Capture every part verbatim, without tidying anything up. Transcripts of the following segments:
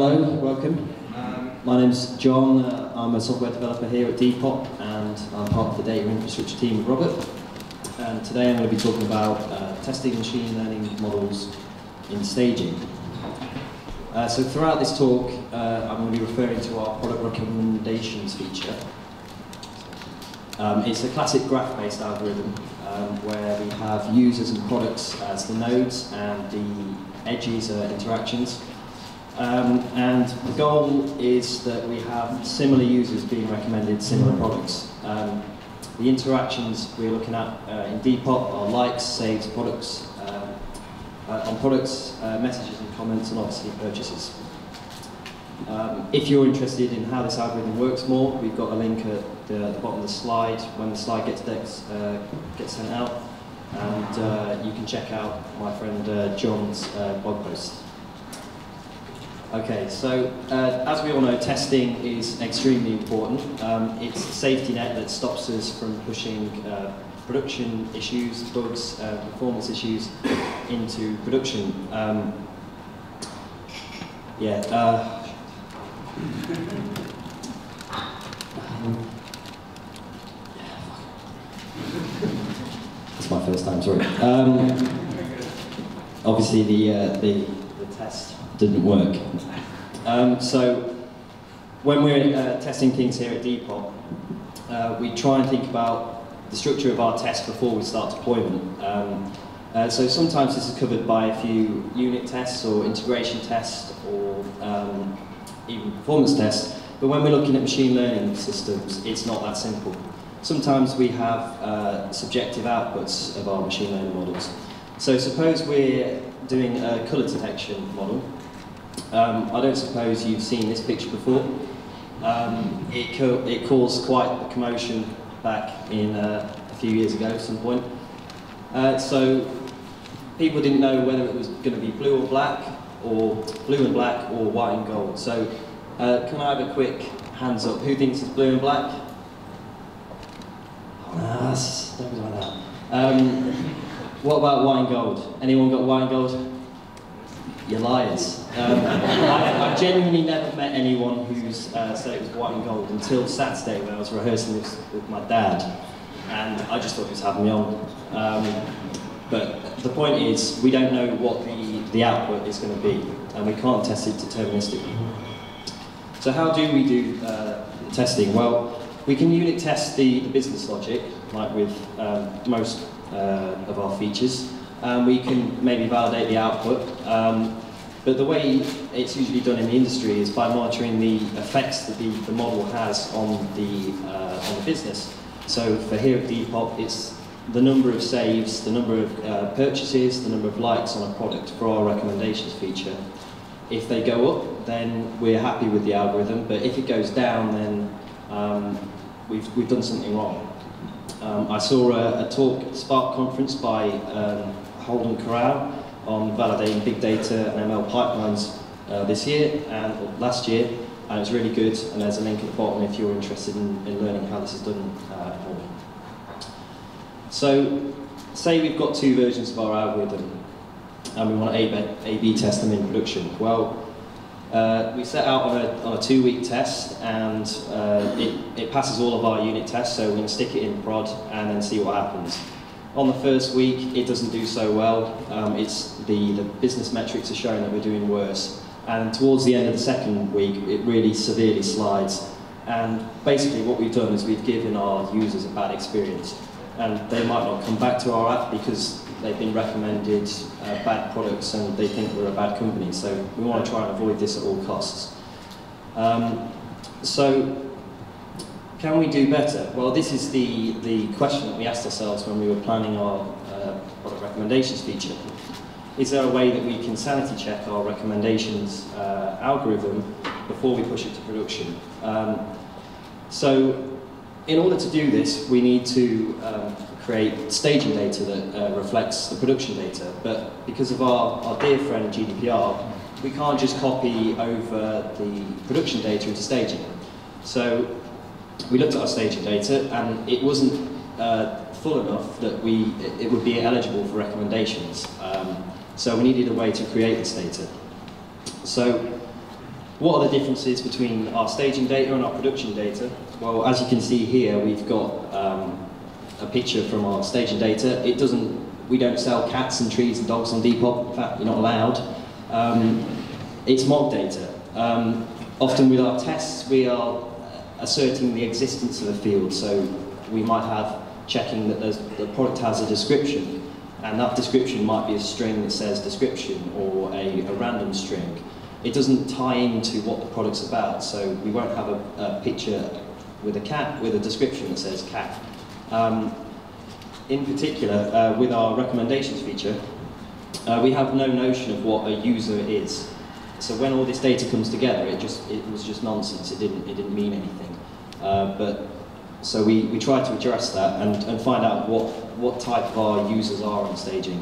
hello, welcome. Um, My name's John, uh, I'm a software developer here at Depop, and I'm part of the data infrastructure team with Robert. And today I'm going to be talking about uh, testing machine learning models in staging. Uh, so throughout this talk, uh, I'm going to be referring to our product recommendations feature. Um, it's a classic graph-based algorithm um, where we have users and products as the nodes and the edges are interactions. Um, and the goal is that we have similar users being recommended similar products. Um, the interactions we're looking at uh, in Depop are likes, saves, products, uh, uh, on products, uh, messages and comments, and obviously purchases. Um, if you're interested in how this algorithm works more, we've got a link at the, the bottom of the slide when the slide gets, dex, uh, gets sent out, and uh, you can check out my friend uh, John's uh, blog post. Okay, so uh, as we all know, testing is extremely important. Um, it's a safety net that stops us from pushing uh, production issues, bugs, uh, performance issues into production. Um, yeah. Uh, um, yeah it's my first time, sorry. Um, obviously, the uh, the the test didn't work. Um, so when we're uh, testing things here at Depop, uh, we try and think about the structure of our test before we start deployment. Um, uh, so sometimes this is covered by a few unit tests or integration tests or um, even performance tests, but when we're looking at machine learning systems, it's not that simple. Sometimes we have uh, subjective outputs of our machine learning models. So suppose we're doing a colour detection model. Um, I don't suppose you've seen this picture before. Um, it, co it caused quite a commotion back in uh, a few years ago at some point. Uh, so people didn't know whether it was going to be blue or black, or blue and black, or white and gold. So uh, can I have a quick hands up? Who thinks it's blue and black? Oh, nice. Don't be like that. Um, What about white and gold? Anyone got white and gold? You're liars. Um, I, I've genuinely never met anyone who's uh, said it was white and gold until Saturday when I was rehearsing this with my dad, and I just thought he was having me on. Um, but the point is, we don't know what the, the output is going to be, and we can't test it deterministically. So how do we do uh, testing? Well, we can unit test the, the business logic, like with um, most Uh, of our features. Um, we can maybe validate the output, um, but the way it's usually done in the industry is by monitoring the effects that the, the model has on the, uh, on the business. So for here at Depop, it's the number of saves, the number of uh, purchases, the number of likes on a product for our recommendations feature. If they go up, then we're happy with the algorithm, but if it goes down, then um, we've, we've done something wrong. Um, I saw a, a talk at the Spark conference by um, Holden Corral on validating big data and M L pipelines uh, this year and or last year, and it was really good. And there's a link at the bottom if you're interested in, in learning how this is done. Uh, so, say we've got two versions of our algorithm, and we want to A B test them in production. Well. Uh, we set out on a, on a two-week test, and uh, it, it passes all of our unit tests, so we're going to stick it in prod and then see what happens. On the first week, it doesn't do so well. Um, it's the, the business metrics are showing that we're doing worse. And towards the end of the second week, it really severely slides. And basically what we've done is we've given our users a bad experience. And they might not come back to our app because they've been recommended uh, bad products and they think we're a bad company. So we want to try and avoid this at all costs. Um, so can we do better? Well, this is the, the question that we asked ourselves when we were planning our uh, product recommendations feature. Is there a way that we can sanity check our recommendations uh, algorithm before we push it to production? Um, so. In order to do this, we need to um, create staging data that uh, reflects the production data. But because of our, our dear friend G D P R, we can't just copy over the production data into staging. So we looked at our staging data, and it wasn't uh, full enough that we it would be eligible for recommendations. Um, so we needed a way to create this data. So What are the differences between our staging data and our production data? Well, as you can see here, we've got um, a picture from our staging data. It doesn't, we don't sell cats and trees and dogs on Depop. In fact, you're not allowed. Um, it's mock data. Um, often with our tests, we are asserting the existence of a field. So we might have checking that there's, the product has a description. And that description might be a string that says description or a, a random string. It doesn't tie into what the product's about, so we won't have a, a picture with a cat with a description that says cat. Um, in particular, uh, with our recommendations feature, uh, we have no notion of what a user is. So when all this data comes together, it just it was just nonsense. It didn't it didn't mean anything. Uh, but so we we try to address that and and find out what what type of our users are on staging.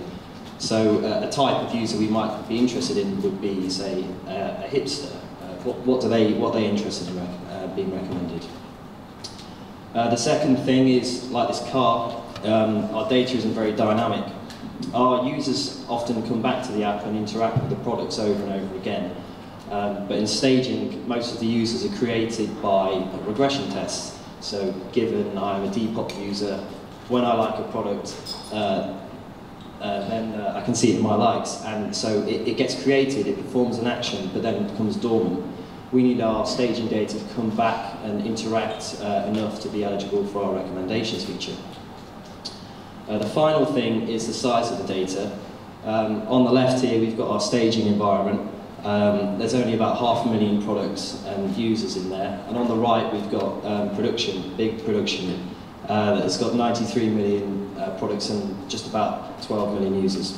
So uh, a type of user we might be interested in would be, say, uh, a hipster. Uh, what, what do they, what are they interested in rec uh, being recommended? Uh, the second thing is, like this car, um, our data isn't very dynamic. Our users often come back to the app and interact with the products over and over again. Um, but in staging, most of the users are created by regression tests. So given I'm a Depop user, when I like a product, uh, Uh, then uh, I can see it in my likes, and so it, it gets created, it performs an action, but then it becomes dormant. We need our staging data to come back and interact uh, enough to be eligible for our recommendations feature. Uh, the final thing is the size of the data. Um, on the left here we've got our staging environment. Um, there's only about half a million products and users in there, and on the right we've got um, production, big production. Uh, that's got ninety-three million uh, products and just about twelve million users.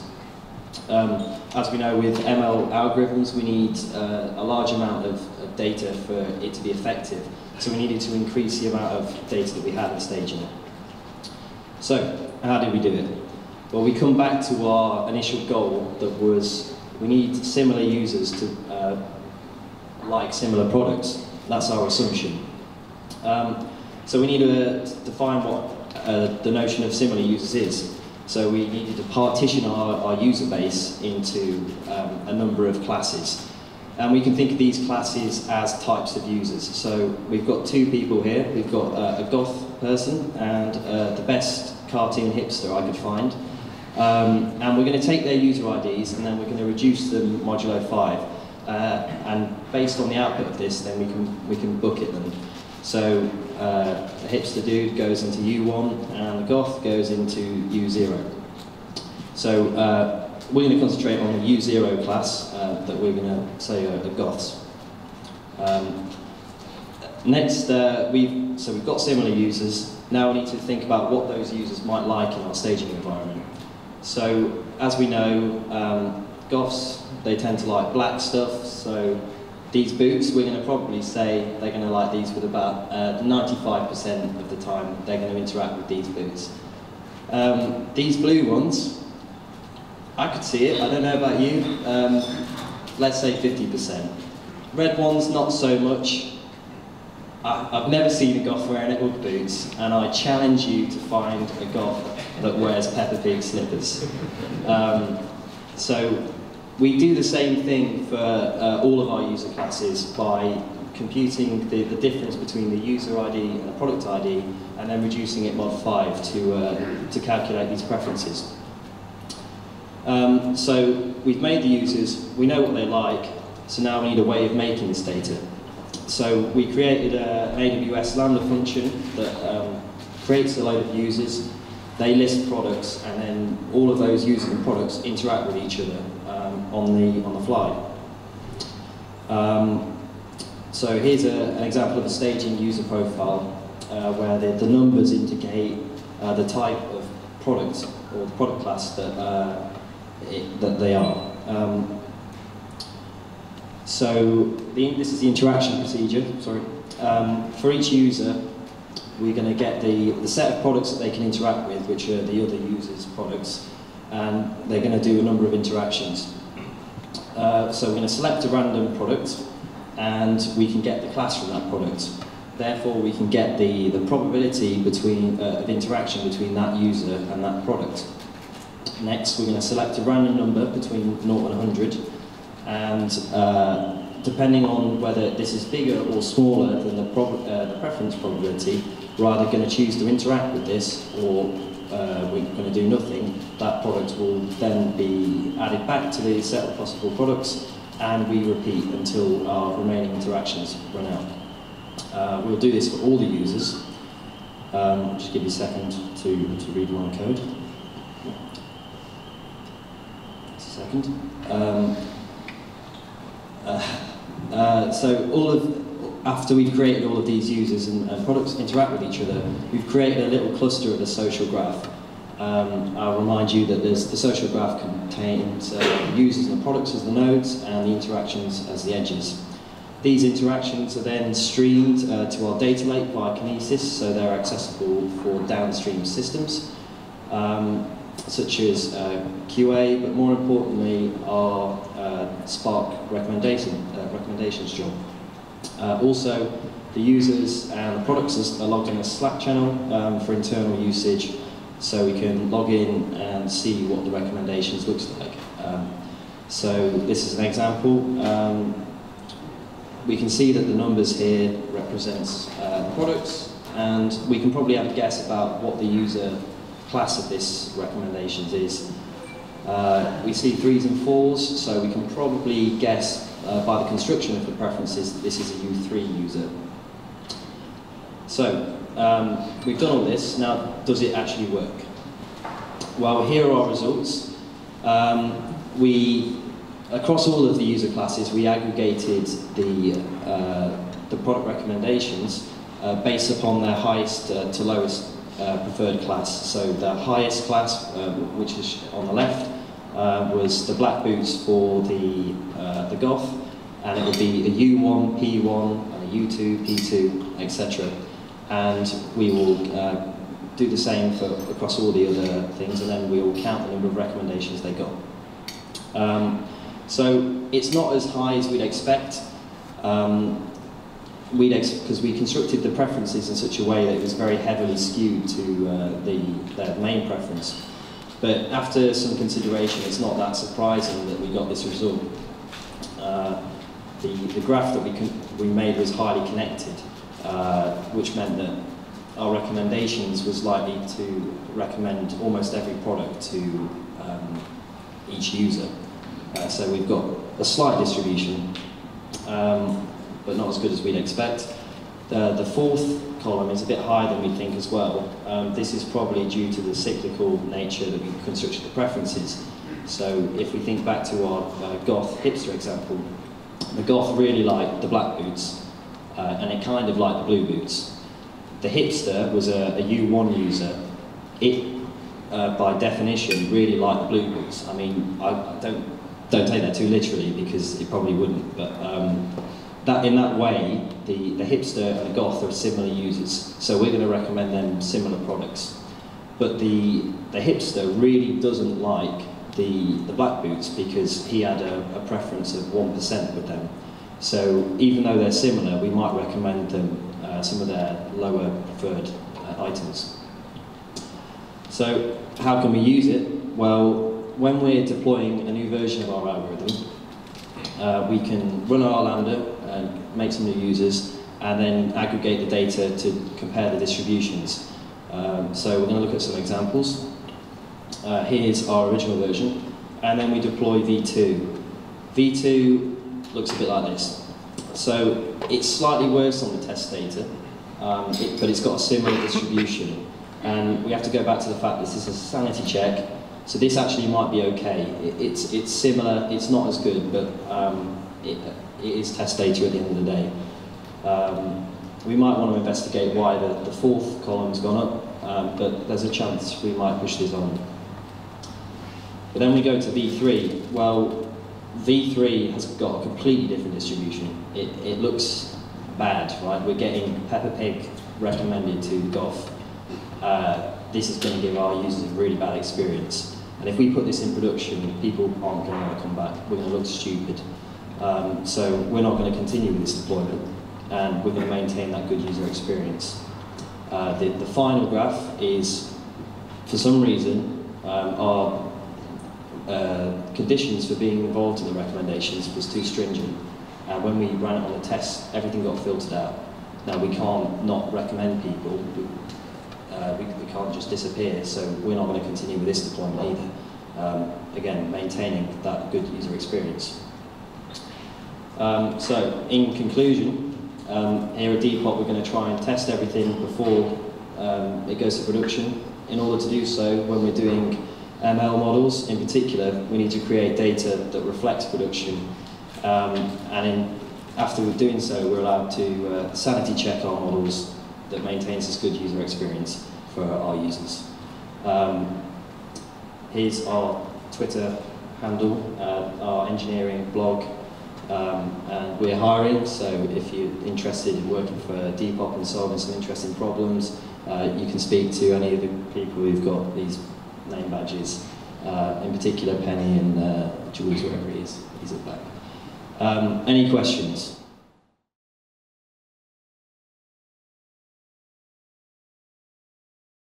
Um, as we know, with M L algorithms, we need uh, a large amount of, of data for it to be effective. So we needed to increase the amount of data that we had in staging. So, how did we do it? Well, we come back to our initial goal that was we need similar users to uh, like similar products. That's our assumption. Um, So we need to define what uh, the notion of similar users is. So we needed to partition our, our user base into um, a number of classes. And we can think of these classes as types of users. So we've got two people here. We've got uh, a goth person and uh, the best cartoon hipster I could find. Um, and we're going to take their user I Ds and then we're going to reduce them modulo five. Uh, and based on the output of this, then we can, we can bucket them. So uh, the hipster dude goes into U one and the goth goes into U zero. So uh, we're going to concentrate on the U zero class uh, that we're going to say are the goths. Um, next, uh, we've, so we've got similar users. Now we need to think about what those users might like in our staging environment. So as we know, um, goths, they tend to like black stuff. So these boots, we're going to probably say they're going to like these with about ninety-five percent uh, of the time they're going to interact with these boots. Um, these blue ones, I could see it, I don't know about you, um, let's say fifty percent. Red ones, not so much. I, I've never seen a goth wearing it with boots, and I challenge you to find a goth that wears Peppa Pig slippers. Um, so. We do the same thing for uh, all of our user classes by computing the, the difference between the user I D and the product I D, and then reducing it mod five to, uh, to calculate these preferences. Um, so we've made the users, we know what they like, so now we need a way of making this data. So we created a, an A W S Lambda function that um, creates a load of users. They list products, and then all of those users and products interact with each other um, on the on the fly. Um, so here's a, an example of a staging user profile uh, where the, the numbers indicate uh, the type of product or the product class that uh, it, that they are. Um, so the, this is the interaction procedure. Sorry, um, for each user. We're going to get the, the set of products that they can interact with, which are the other users' products, and they're going to do a number of interactions. Uh, so we're going to select a random product, and we can get the class from that product. Therefore, we can get the, the probability between, uh, of interaction between that user and that product. Next, we're going to select a random number between zero and one hundred, and uh, depending on whether this is bigger or smaller than the, prob uh, the preference probability, we're either going to choose to interact with this or uh, we're going to do nothing. That product will then be added back to the set of possible products, and we repeat until our remaining interactions run out. Uh, we'll do this for all the users. Um, I'll just give you a second to, to read my code. Just a second. Um, uh, uh, so all of, after we've created all of these users and, and products interact with each other, we've created a little cluster of the social graph. Um, I'll remind you that there's the social graph contains uh, the users and the products as the nodes and the interactions as the edges. These interactions are then streamed uh, to our data lake via Kinesis, so they're accessible for downstream systems, um, such as uh, Q A, but more importantly, our uh, Spark recommendation, uh, recommendations job. Uh, also, the users and the products are logged in a Slack channel um, for internal usage, so we can log in and see what the recommendations looks like. Um, so this is an example. Um, We can see that the numbers here represents uh, the products, and we can probably have a guess about what the user class of this recommendations is. Uh, we see threes and fours, so we can probably guess uh, by the construction of the preferences that this is a U three user. So um, we've done all this. Now, does it actually work? Well, here are our results. Um, we Across all of the user classes, we aggregated the, uh, the product recommendations uh, based upon their highest uh, to lowest uh, preferred class. So the highest class, uh, which is on the left, uh, was the black boots for the, uh, the goth, and it would be a U one, P one, and a U two, P two, et cetera. And we will uh, do the same for across all the other things, and then we will count the number of recommendations they got. Um, So it's not as high as we'd expect, um, we'd ex because we constructed the preferences in such a way that it was very heavily skewed to uh, the, their main preference. But after some consideration, it's not that surprising that we got this result. Uh, the, the graph that we, we made was highly connected, uh, which meant that our recommendations was likely to recommend almost every product to um, each user. Uh, so we've got a slight distribution, um, but not as good as we'd expect. The, the fourth column is a bit higher than we think as well. Um, this is probably due to the cyclical nature that we constructed the preferences. So if we think back to our uh, goth hipster example, the goth really liked the black boots, uh, and it kind of liked the blue boots. The hipster was a, a U one user. It, uh, by definition, really liked the blue boots. I mean, I, I don't... Don't take that too literally, because it probably wouldn't, but um, that, in that way, the, the hipster and the goth are similar users, so we're going to recommend them similar products. But the, the hipster really doesn't like the, the black boots, because he had a, a preference of one percent with them. So even though they're similar, we might recommend them uh, some of their lower preferred uh, items. So how can we use it? Well, when we're deploying a new version of our algorithm, uh, we can run our Lambda and make some new users, and then aggregate the data to compare the distributions. Um, so we're going to look at some examples. Uh, here's our original version, and then we deploy V two. V two looks a bit like this. So it's slightly worse on the test data, um, it, but it's got a similar distribution. And we have to go back to the fact this is a sanity check. So this actually might be okay. It, it's, it's similar, it's not as good, but um, it, it is test data at the end of the day. Um, we might want to investigate why the, the fourth column's gone up, um, but there's a chance we might push this on. But then we go to V three. Well, V three has got a completely different distribution. It, it looks bad, right? We're getting Peppa Pig recommended to Goth. Uh, this is going to give our users a really bad experience. And if we put this in production, people aren't going to want to come back. We're going to look stupid. Um, so we're not going to continue with this deployment, and we're going to maintain that good user experience. Uh, the, the final graph is, for some reason, um, our uh, conditions for being involved in the recommendations was too stringent. And when we ran it on the test, everything got filtered out. Now we can't not recommend people. We, uh, we, we can't just disappear. So we're not going to continue with this deployment either. Um, again, maintaining that good user experience. Um, so, in conclusion, um, here at Depop we're going to try and test everything before um, it goes to production. In order to do so, when we're doing M L models in particular, we need to create data that reflects production. Um, and in, after we're doing so, we're allowed to uh, sanity check our models that maintains this good user experience for our users. Um, Here's our Twitter handle, uh, our engineering blog, um, and we're hiring, so if you're interested in working for Depop and solving some interesting problems, uh, you can speak to any of the people who've got these name badges, uh, in particular Penny and uh, Jules, wherever he is, he's at the back. Um, any questions?